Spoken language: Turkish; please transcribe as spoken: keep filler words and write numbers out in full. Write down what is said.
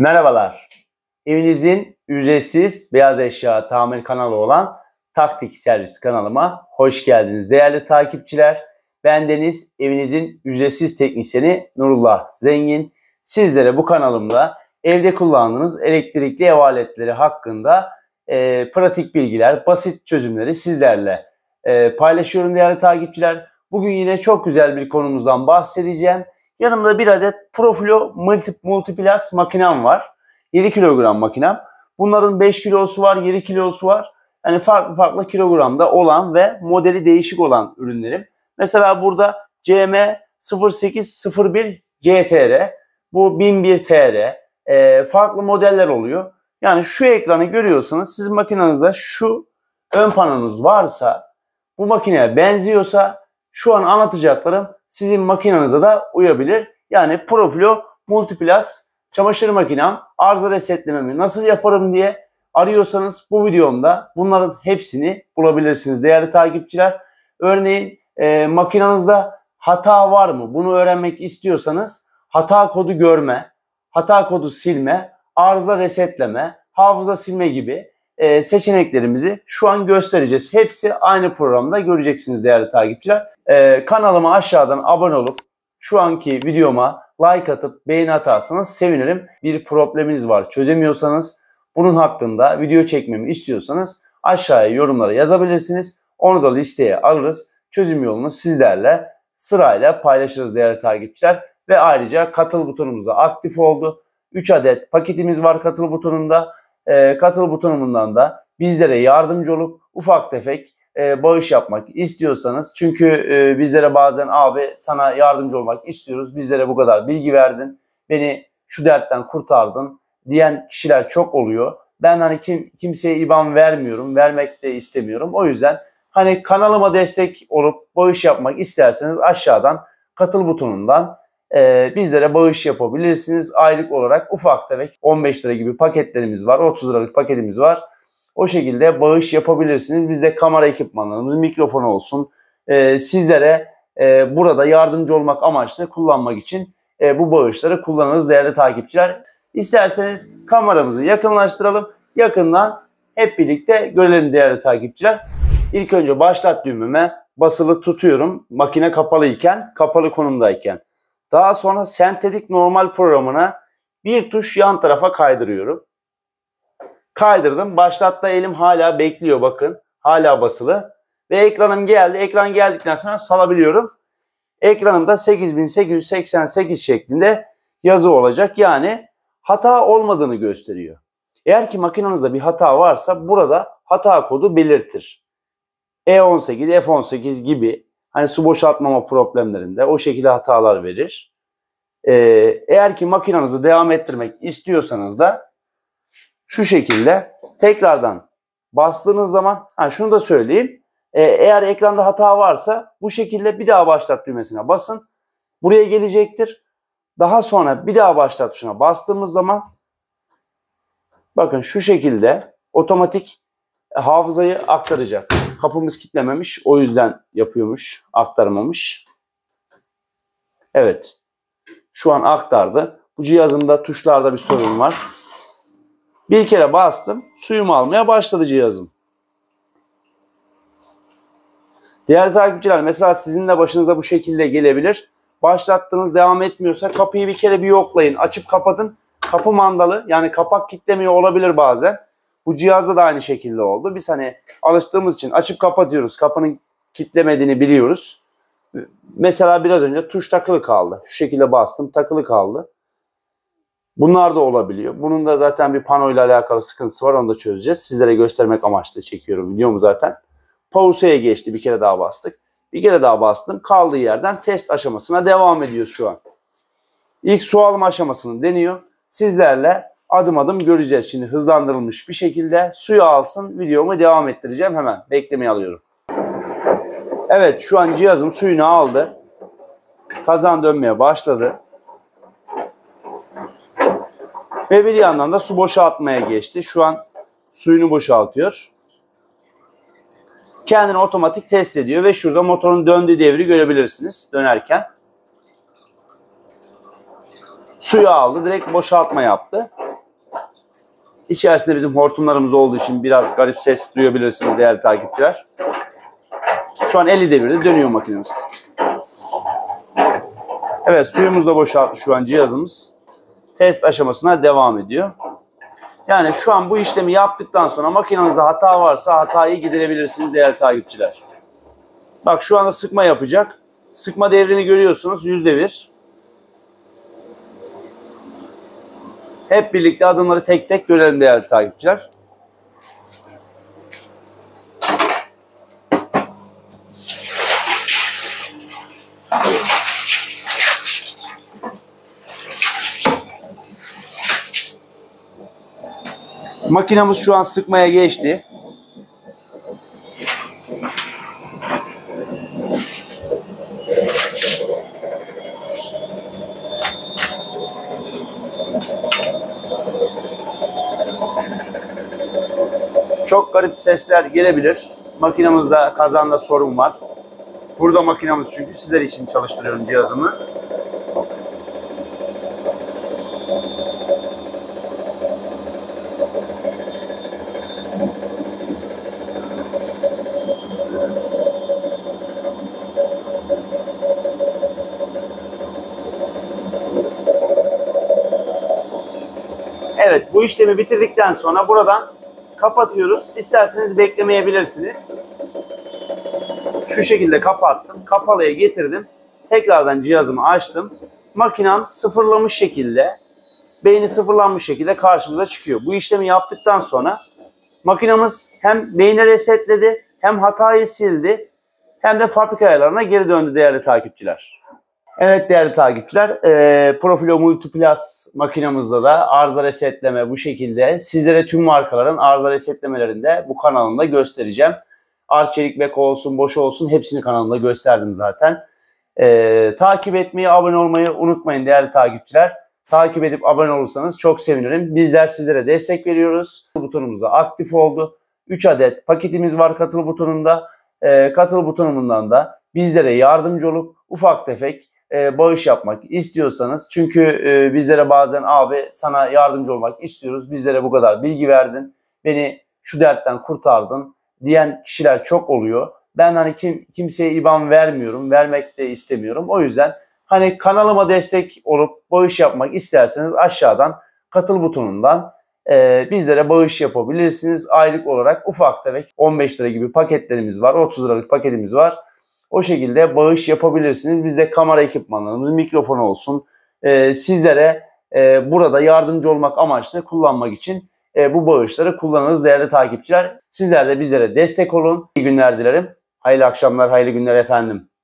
Merhabalar. Evinizin ücretsiz beyaz eşya tamir kanalı olan Taktik Servis kanalıma hoş geldiniz değerli takipçiler. Bendeniz evinizin ücretsiz teknisyeni Nurullah Zengin. Sizlere bu kanalımda evde kullandığınız elektrikli ev aletleri hakkında e, pratik bilgiler, basit çözümleri sizlerle e, paylaşıyorum değerli takipçiler. Bugün yine çok güzel bir konumuzdan bahsedeceğim. Yanımda bir adet Profilo Multi Multiplas makinem var. yedi kilogram makinem. Bunların beş kilosu var, yedi kilosu var. Yani farklı farklı kilogramda olan ve modeli değişik olan ürünlerim. Mesela burada C M sıfır sekiz sıfır bir G T R, bu bin bir T R, e, farklı modeller oluyor. Yani şu ekranı görüyorsanız siz makinenizde şu ön panonuz varsa, bu makineye benziyorsa şu an anlatacaklarım sizin makinenize de uyabilir. Yani Profilo Multiplas çamaşır makinem, arıza resetlememi nasıl yaparım diye arıyorsanız bu videomda bunların hepsini bulabilirsiniz değerli takipçiler. Örneğin e, makinenizde hata var mı? Bunu öğrenmek istiyorsanız hata kodu görme, hata kodu silme, arıza resetleme, hafıza silme gibi e, seçeneklerimizi şu an göstereceğiz. Hepsi aynı programda göreceksiniz değerli takipçiler. E, kanalıma aşağıdan abone olup şu anki videoma like atıp beğeni atarsanız sevinirim. Bir probleminiz var çözemiyorsanız, bunun hakkında video çekmemi istiyorsanız aşağıya yorumlara yazabilirsiniz. Onu da listeye alırız. Çözüm yolunu sizlerle sırayla paylaşırız değerli takipçiler. Ve ayrıca katıl butonumuz da aktif oldu. üç adet paketimiz var katıl butonunda. E, katıl butonundan da bizlere yardımcı olup ufak tefek e, bağış yapmak istiyorsanız. Çünkü e, bizlere bazen abi sana yardımcı olmak istiyoruz. Bizlere bu kadar bilgi verdin. Beni şu dertten kurtardın diyen kişiler çok oluyor. Ben hani kim, kimseye I B A N vermiyorum, vermek de istemiyorum. O yüzden hani kanalıma destek olup bağış yapmak isterseniz aşağıdan katıl butonundan e, bizlere bağış yapabilirsiniz. Aylık olarak ufak tefek on beş lira gibi paketlerimiz var, otuz liralık paketimiz var. O şekilde bağış yapabilirsiniz. Bizde kamera ekipmanlarımız, mikrofon olsun. E, sizlere e, burada yardımcı olmak amaçlı kullanmak için e, bu bağışları kullanırız değerli takipçiler. İsterseniz kameramızı yakınlaştıralım. Yakından hep birlikte görelim değerli takipçiler. İlk önce başlat düğmeme basılı tutuyorum. Makine kapalı iken, kapalı konumdayken. Daha sonra sentetik normal programına bir tuş yan tarafa kaydırıyorum. Kaydırdım. Başlatta elim hala bekliyor bakın. Hala basılı. Ve ekranım geldi. Ekran geldikten sonra salabiliyorum. Ekranımda sekiz bin sekiz yüz seksen sekiz şeklinde yazı olacak. Yani hata olmadığını gösteriyor. Eğer ki makinenizde bir hata varsa burada hata kodu belirtir. E on sekiz, F on sekiz gibi hani su boşaltmama problemlerinde o şekilde hatalar verir. Ee, eğer ki makinenizi devam ettirmek istiyorsanız da şu şekilde tekrardan bastığınız zaman, ha şunu da söyleyeyim. Ee, eğer ekranda hata varsa bu şekilde bir daha başlat düğmesine basın. Buraya gelecektir. Daha sonra bir daha başlat tuşuna bastığımız zaman bakın şu şekilde otomatik hafızayı aktaracak. Kapımız kilitlememiş, o yüzden yapıyormuş, aktarmamış. Evet, şu an aktardı. Bu cihazımda tuşlarda bir sorun var. Bir kere bastım, suyumu almaya başladı cihazım. Diğer takipçiler mesela sizin de başınıza bu şekilde gelebilir. Başlattığınız devam etmiyorsa kapıyı bir kere bir yoklayın. Açıp kapatın. Kapı mandalı, yani kapak kilitlemiyor olabilir bazen. Bu cihazda da aynı şekilde oldu. Biz hani alıştığımız için açıp kapatıyoruz. Kapının kilitlemediğini biliyoruz. Mesela biraz önce tuş takılı kaldı. Şu şekilde bastım, takılı kaldı. Bunlar da olabiliyor. Bunun da zaten bir panoyla alakalı sıkıntısı var. Onu da çözeceğiz. Sizlere göstermek amaçlı çekiyorum videomu zaten. Pause'ya geçti. Bir kere daha bastık. Bir kere daha bastım. Kaldığı yerden test aşamasına devam ediyoruz şu an. İlk su alma aşamasını deniyor. Sizlerle adım adım göreceğiz. Şimdi hızlandırılmış bir şekilde suyu alsın. Videomu devam ettireceğim. Hemen beklemeye alıyorum. Evet, şu an cihazım suyunu aldı. Kazan dönmeye başladı. Ve bir yandan da su boşaltmaya geçti. Şu an suyunu boşaltıyor. Kendini otomatik test ediyor ve şurada motorun döndüğü devri görebilirsiniz dönerken. Suyu aldı, direkt boşaltma yaptı. İçerisinde bizim hortumlarımız olduğu için biraz garip ses duyabilirsiniz değerli takipçiler. Şu an elli devirde dönüyor makinemiz. Evet, suyumuz da boşalttı şu an cihazımız. Test aşamasına devam ediyor. Yani şu an bu işlemi yaptıktan sonra makinenizde hata varsa hatayı giderebilirsiniz değerli takipçiler. Bak, şu anda sıkma yapacak. Sıkma devrini görüyorsunuz. yüz devir. Hep birlikte adımları tek tek görelim değerli takipçiler. Makinamız şu an sıkmaya geçti. Çok garip sesler gelebilir. Makinamızda, kazanda sorun var. Burada makinamız, çünkü sizler için çalıştırıyorum cihazımı. Evet, bu işlemi bitirdikten sonra buradan kapatıyoruz. İsterseniz beklemeyebilirsiniz. Şu şekilde kapattım. Kapalıya getirdim. Tekrardan cihazımı açtım. Makinem sıfırlamış şekilde, beyni sıfırlanmış şekilde karşımıza çıkıyor. Bu işlemi yaptıktan sonra makinemiz hem beyni resetledi, hem hatayı sildi, hem de fabrika ayarlarına geri döndü değerli takipçiler. Evet değerli takipçiler, e, Profilo Multiplas makinamızda da arıza resetleme bu şekilde. Sizlere tüm markaların arıza resetlemelerini de bu kanalımda göstereceğim. Arçelik, Beko olsun, Bosch olsun, hepsini kanalımda gösterdim zaten. E, takip etmeyi, abone olmayı unutmayın değerli takipçiler. Takip edip abone olursanız çok sevinirim. Bizler sizlere destek veriyoruz. Butonumuz da aktif oldu. üç adet paketimiz var katıl butonunda. E, katıl butonundan da bizlere yardımcı olup ufak tefek E, bağış yapmak istiyorsanız, çünkü e, bizlere bazen abi sana yardımcı olmak istiyoruz, bizlere bu kadar bilgi verdin, beni şu dertten kurtardın diyen kişiler çok oluyor. Ben hani kim, kimseye İ B A N vermiyorum, vermek de istemiyorum. O yüzden hani kanalıma destek olup bağış yapmak isterseniz aşağıdan katıl butonundan e, bizlere bağış yapabilirsiniz. Aylık olarak ufak tefek on beş lira gibi paketlerimiz var, otuz liralık paketimiz var. O şekilde bağış yapabilirsiniz. Biz de kamera ekipmanlarımız, mikrofonu olsun, e, sizlere e, burada yardımcı olmak amaçlı kullanmak için e, bu bağışları kullanırız değerli takipçiler. Sizler de bizlere destek olun. İyi günler dilerim. Hayırlı akşamlar, hayırlı günler efendim.